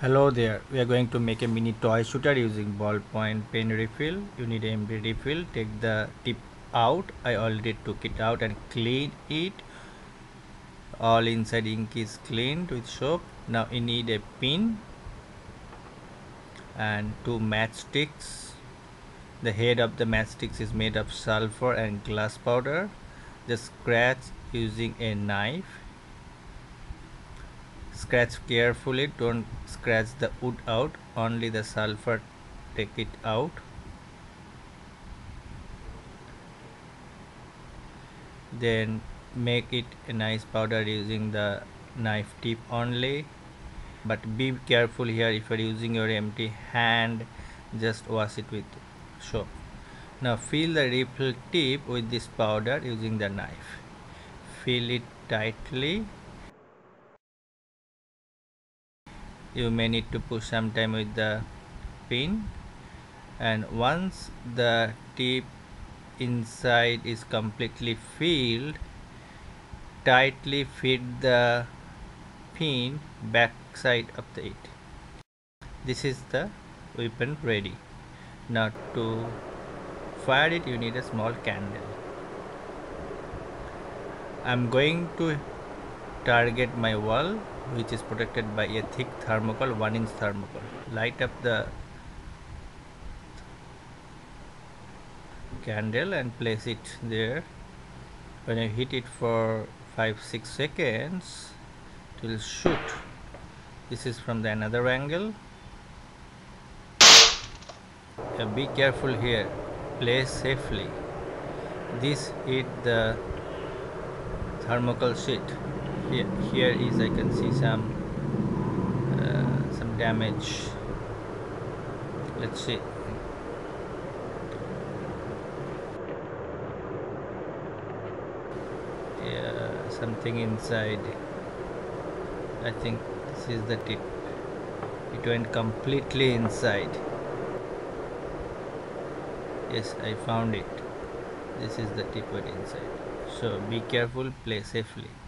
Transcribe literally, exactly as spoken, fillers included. Hello there, we are going to make a mini toy shooter using ballpoint pen refill. You need an empty refill. Take the tip out. I already took it out and cleaned it. All inside ink is cleaned with soap. Now you need a pin and two matchsticks. The head of the matchsticks is made of sulfur and glass powder. Just scratch using a knife. Scratch carefully, don't scratch the wood out, only the sulfur, take it out. Then make it a nice powder using the knife tip only. But be careful here, if you are using your empty hand, just wash it with soap. Now fill the refill tip with this powder using the knife. Fill it tightly. You may need to push sometime with the pin, and once the tip inside is completely filled, tightly fit the pin back side of the it. This is the weapon ready. Now to fire it, you need a small candle. I'm going to target my wall, which is protected by a thick thermocol, one inch thermocol. Light up the candle and place it there. When I hit it for five six seconds, it will shoot. This is from the another angle. Now be careful here, place safely. This hit the thermocol sheet. Here, here is I can see some uh, some damage. Let's see. Yeah, something inside. I think this is the tip. It went completely inside. Yes, I found it. This is the tip went inside. So be careful, play safely.